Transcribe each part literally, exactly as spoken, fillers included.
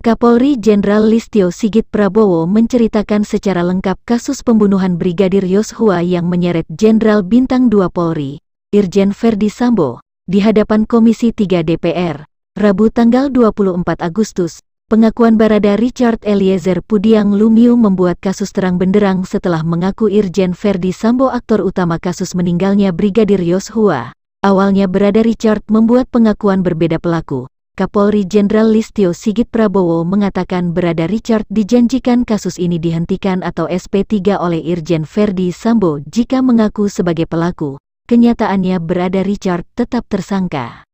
Kapolri Jenderal Listyo Sigit Prabowo menceritakan secara lengkap kasus pembunuhan Brigadir Yosua yang menyeret Jenderal Bintang dua Polri, Irjen Ferdy Sambo, di hadapan Komisi tiga D P R, Rabu tanggal dua puluh empat Agustus. Pengakuan Bharada Richard Eliezer Pudihang Lumiu membuat kasus terang benderang setelah mengaku Irjen Ferdy Sambo aktor utama kasus meninggalnya Brigadir Yosua. Awalnya Bharada Richard membuat pengakuan berbeda pelaku. Kapolri Jenderal Listyo Sigit Prabowo mengatakan Bharada Richard dijanjikan kasus ini dihentikan atau S P tiga oleh Irjen Ferdy Sambo jika mengaku sebagai pelaku. Kenyataannya Bharada Richard tetap tersangka.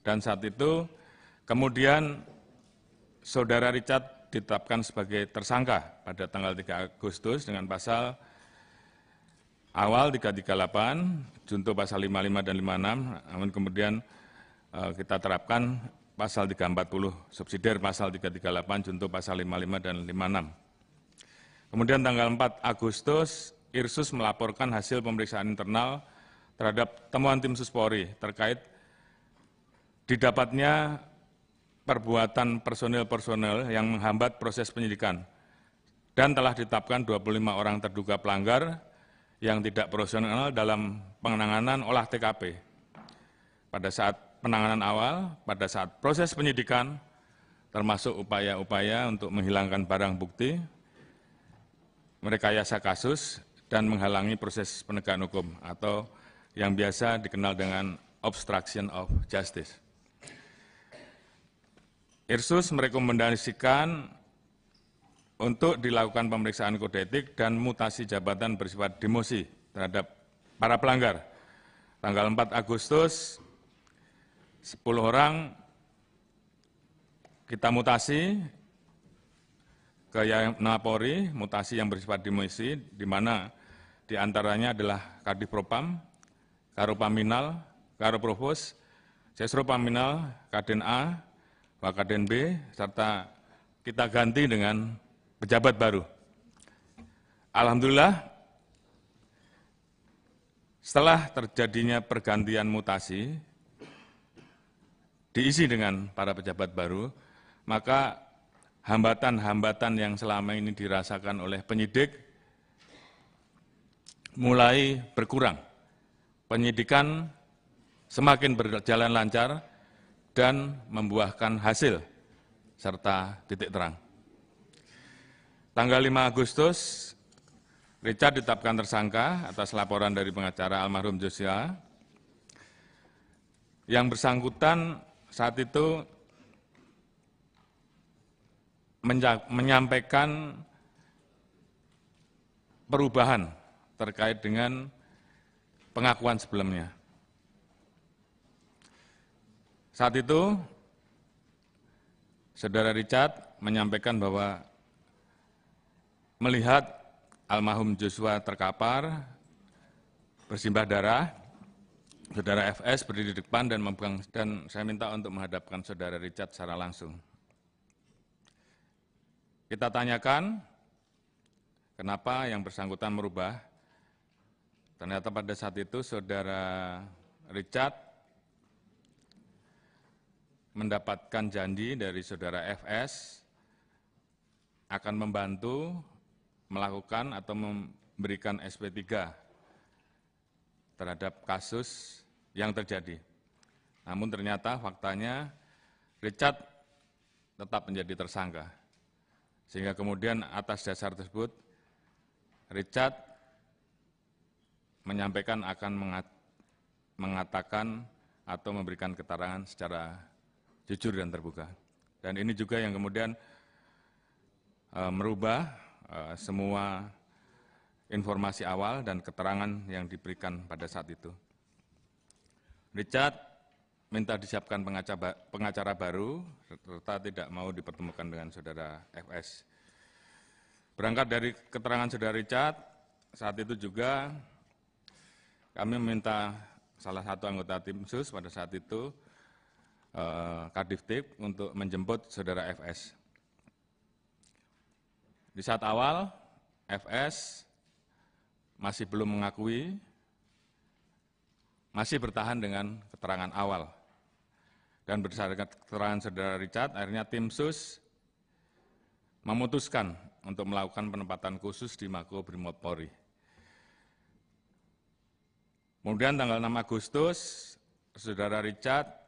Dan saat itu kemudian Saudara Richard ditetapkan sebagai tersangka pada tanggal tiga Agustus dengan pasal awal tiga tiga delapan, junto pasal lima puluh lima dan lima puluh enam, namun kemudian kita terapkan pasal tiga empat nol, subsidiar pasal tiga tiga delapan, junto pasal lima puluh lima dan lima puluh enam. Kemudian tanggal empat Agustus, Irsus melaporkan hasil pemeriksaan internal terhadap temuan Tim Suspori terkait didapatnya perbuatan personil-personil yang menghambat proses penyidikan dan telah ditetapkan dua puluh lima orang terduga pelanggar yang tidak profesional dalam penanganan olah T K P. Pada saat penanganan awal, pada saat proses penyidikan, termasuk upaya-upaya untuk menghilangkan barang bukti, merekayasa kasus, dan menghalangi proses penegakan hukum, atau yang biasa dikenal dengan obstruction of justice. Irsus merekomendasikan untuk dilakukan pemeriksaan kode etik dan mutasi jabatan bersifat demosi terhadap para pelanggar. Tanggal empat Agustus, sepuluh orang kita mutasi ke NAPORI, mutasi yang bersifat demosi, di mana diantaranya adalah Kadipropam, Karopaminal, Karoprofus, Cesropaminal, Kaden A, Wakaden B, serta kita ganti dengan pejabat baru. Alhamdulillah, setelah terjadinya pergantian mutasi, diisi dengan para pejabat baru, maka hambatan-hambatan yang selama ini dirasakan oleh penyidik mulai berkurang. Penyidikan semakin berjalan lancar dan membuahkan hasil serta titik terang. Tanggal lima Agustus, Richard ditetapkan tersangka atas laporan dari pengacara almarhum Yosua. Yang bersangkutan saat itu menyampaikan perubahan terkait dengan pengakuan sebelumnya. Saat itu, Saudara Richard menyampaikan bahwa melihat almarhum Yosua terkapar, bersimbah darah, Saudara F S berdiri di depan dan memegang, dan saya minta untuk menghadapkan Saudara Richard secara langsung. Kita tanyakan kenapa yang bersangkutan merubah. Ternyata pada saat itu Saudara Richard mendapatkan janji dari Saudara F S akan membantu melakukan atau memberikan S P tiga terhadap kasus yang terjadi. Namun ternyata faktanya Richard tetap menjadi tersangka. Sehingga kemudian atas dasar tersebut Richard menyampaikan akan mengat mengatakan atau memberikan keterangan secara jujur dan terbuka. Dan ini juga yang kemudian e, merubah e, semua informasi awal dan keterangan yang diberikan pada saat itu. Richard minta disiapkan pengacara, pengacara baru, serta tidak mau dipertemukan dengan Saudara F S. Berangkat dari keterangan Saudara Richard, saat itu juga kami meminta salah satu anggota Timsus pada saat itu, eh, Kadiv tip, untuk menjemput Saudara F S. Di saat awal, F S masih belum mengakui, masih bertahan dengan keterangan awal. Dan berdasarkan keterangan Saudara Richard, akhirnya Tim Sus memutuskan untuk melakukan penempatan khusus di Mako Brimob Polri. Kemudian tanggal enam Agustus, Saudara Richard